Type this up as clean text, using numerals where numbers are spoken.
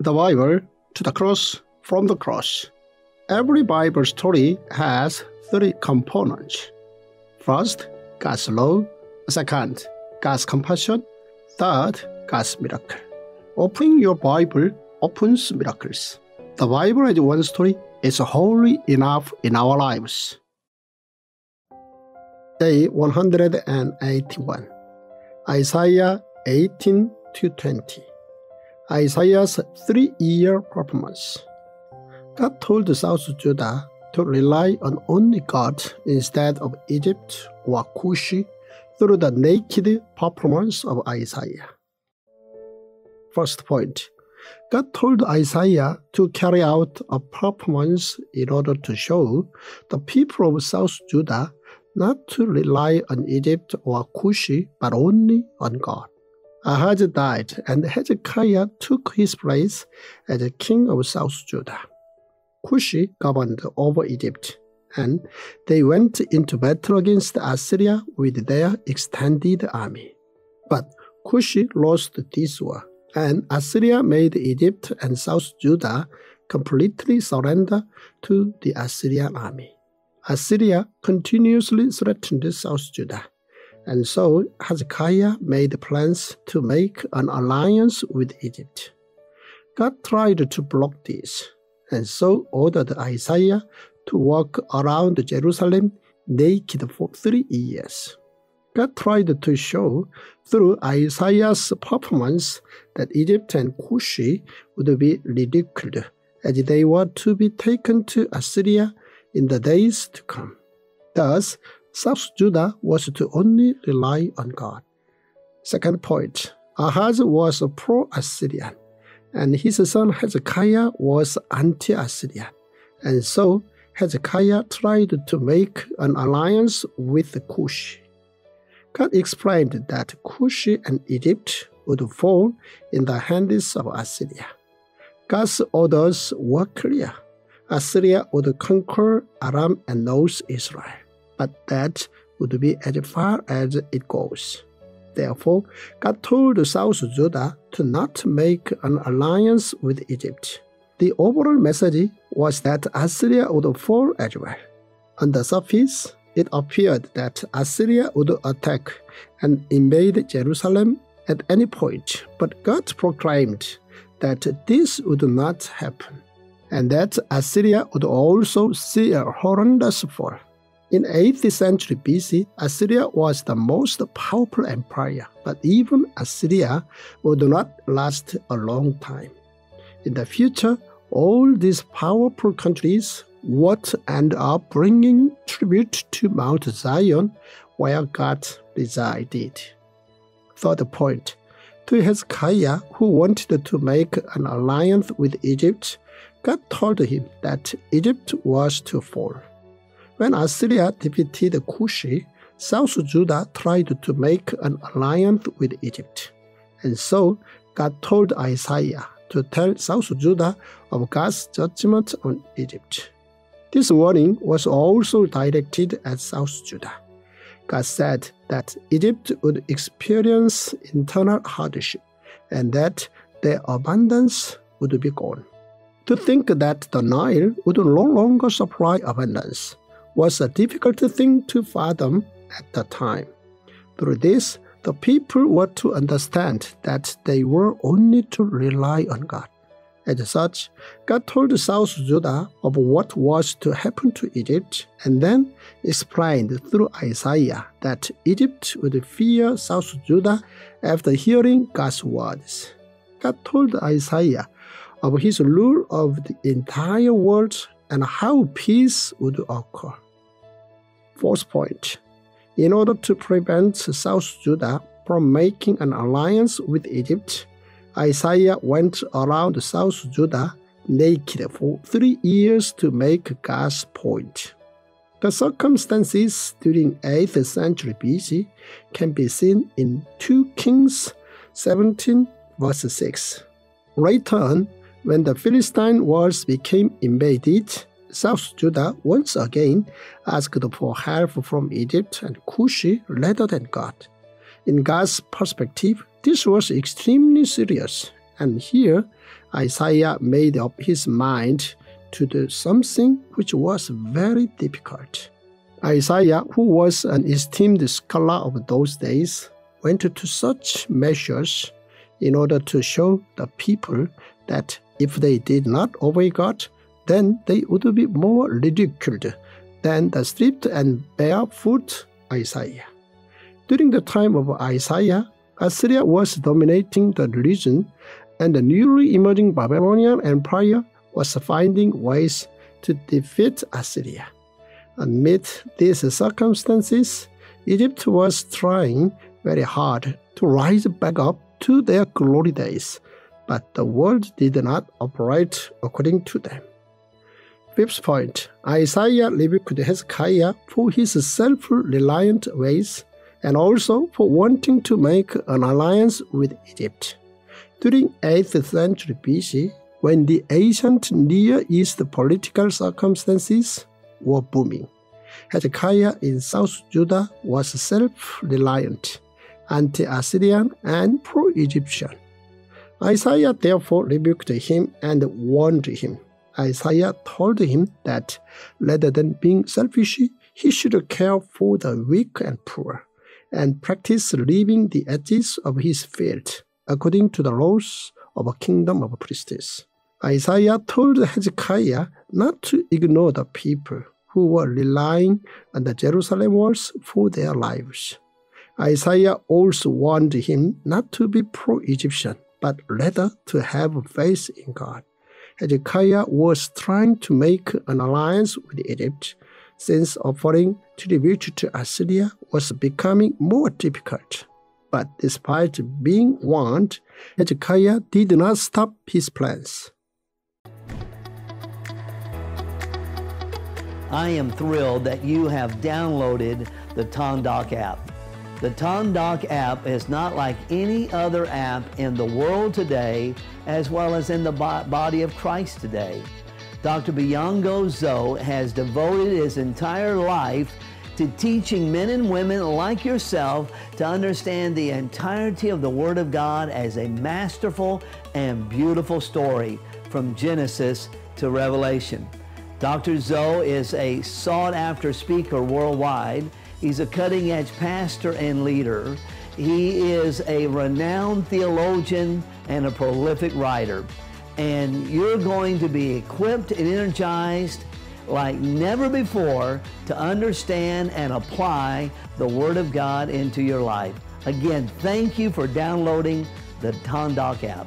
the Bible to the cross from the cross. Every Bible story has three components. First, God's law. Second, God's compassion. Third, God's miracle. Opening your Bible opens miracles. The Bible as one story is wholly enough in our lives. Day 181, Isaiah 18-20. Isaiah's 3-year performance. God told South Judah to rely on only God instead of Egypt or Cush through the naked performance of Isaiah. First point, God told Isaiah to carry out a performance in order to show the people of South Judah not to rely on Egypt or Cush, but only on God. Ahaz died, and Hezekiah took his place as the king of South Judah. Cush governed over Egypt, and they went into battle against Assyria with their extended army. But Cush lost this war, and Assyria made Egypt and South Judah completely surrender to the Assyrian army. Assyria continuously threatened South Judah, and so Hezekiah made plans to make an alliance with Egypt. God tried to block this, and so ordered Isaiah to walk around Jerusalem naked for 3 years. God tried to show through Isaiah's performance that Egypt and Cush would be ridiculed, as they were to be taken to Assyria in the days to come. Thus, South Judah was to only rely on God. Second point, Ahaz was pro-Assyrian, and his son Hezekiah was anti-Assyria, and so Hezekiah tried to make an alliance with Cush. God explained that Cush and Egypt would fall in the hands of Assyria. God's orders were clear. Assyria would conquer Aram and North Israel, but that would be as far as it goes. Therefore, God told South Judah to not make an alliance with Egypt. The overall message was that Assyria would fall as well. On the surface, it appeared that Assyria would attack and invade Jerusalem at any point, but God proclaimed that this would not happen, and that Assyria would also see a horrendous fall. In 8th century BC, Assyria was the most powerful empire, but even Assyria would not last a long time. In the future, all these powerful countries would end up bringing tribute to Mount Zion, where God resided. Third point, to Hezekiah, who wanted to make an alliance with Egypt, God told him that Egypt was to fall. When Assyria defeated Cush, South Judah tried to make an alliance with Egypt. And so God told Isaiah to tell South Judah of God's judgment on Egypt. This warning was also directed at South Judah. God said that Egypt would experience internal hardship, and that their abundance would be gone. To think that the Nile would no longer supply abundance was a difficult thing to fathom at the time. Through this, the people were to understand that they were only to rely on God. As such, God told South Judah of what was to happen to Egypt, and then explained through Isaiah that Egypt would fear South Judah after hearing God's words. God told Isaiah of his rule of the entire world and how peace would occur. Fourth point, in order to prevent South Judah from making an alliance with Egypt, Isaiah went around South Judah naked for 3 years to make God's point. The circumstances during 8th century BC can be seen in 2 Kings 17 verse 6. Later on, when the Philistine walls became invaded, South Judah once again asked for help from Egypt and Cush rather than God. In God's perspective, this was extremely serious, And here, Isaiah made up his mind to do something which was very difficult. Isaiah, who was an esteemed scholar of those days, went to such measures in order to show the people that if they did not obey God, then they would be more ridiculed than the stripped and barefoot Isaiah. During the time of Isaiah, Assyria was dominating the region, and the newly emerging Babylonian Empire was finding ways to defeat Assyria. Amid these circumstances, Egypt was trying very hard to rise back up to their glory days, but the world did not operate according to them. Fifth point, Isaiah rebuked Hezekiah for his self-reliant ways and also for wanting to make an alliance with Egypt. During 8th century BC, when the ancient Near East political circumstances were booming, Hezekiah in South Judah was self-reliant, anti-Assyrian and pro-Egyptian. Isaiah therefore rebuked him and warned him. Isaiah told him that rather than being selfish, he should care for the weak and poor, and practice leaving the edges of his field, according to the laws of a kingdom of priests. Isaiah told Hezekiah not to ignore the people who were relying on the Jerusalem walls for their lives. Isaiah also warned him not to be pro-Egyptian, but rather to have faith in God. Hezekiah was trying to make an alliance with Egypt, since offering tribute to Assyria was becoming more difficult. But despite being warned, Hezekiah did not stop his plans. I am thrilled that you have downloaded the Tongdok app. The Tongdok app is not like any other app in the world today, as well as in the body of Christ today. Dr. Byoungho Zoh has devoted his entire life to teaching men and women like yourself to understand the entirety of the Word of God as a masterful and beautiful story from Genesis to Revelation. Dr. Zoh is a sought-after speaker worldwide. He's a cutting-edge pastor and leader. He is a renowned theologian and a prolific writer. And you're going to be equipped and energized like never before to understand and apply the Word of God into your life. Again, thank you for downloading the Tongdok app.